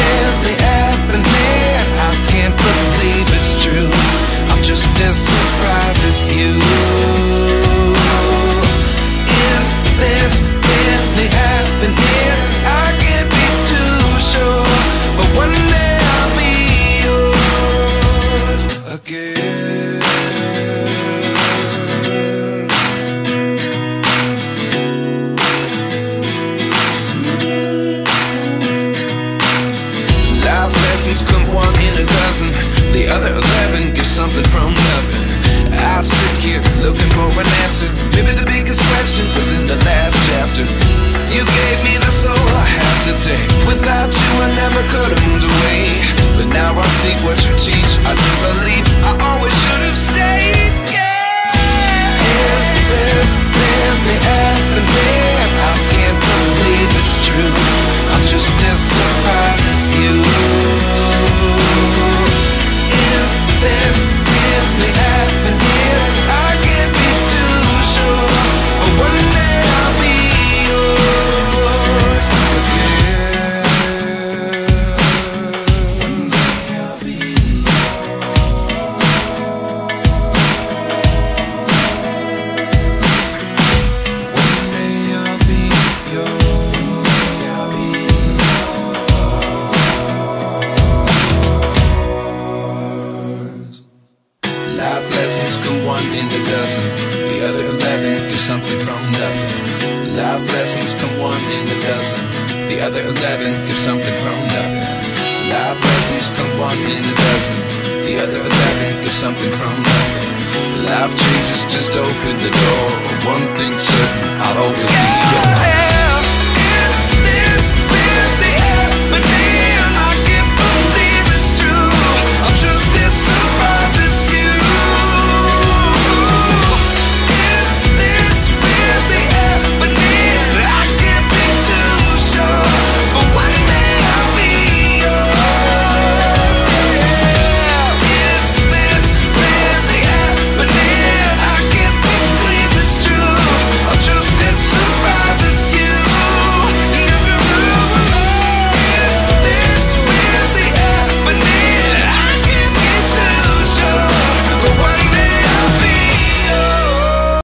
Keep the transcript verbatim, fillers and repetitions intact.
really happening? I can't believe it's true. I'm just as surprised as you. Is this really happening? I can't be too sure, but one day I'll be yours again. Come one in a dozen, the other eleven get something from nothing. I sit here looking for an answer. Maybe the biggest question was in the last chapter. You gave me the soul I have today. Without you I never could have moved away, but now I seek what you teach. I do believe I always should have stayed. Yeah. Is this really happening? I can't believe it's true. I'm just as surprised as you. This really happening? I can't be too sure, but one day I'll be yours again. One day I'll be yours. One day I'll be yours. Come one in a dozen, the other eleven get something from nothing. Life lessons come one in a dozen, the other eleven get something from nothing. Life lessons come one in a dozen, the other eleven get something from nothing. Life changes just open the door. One thing's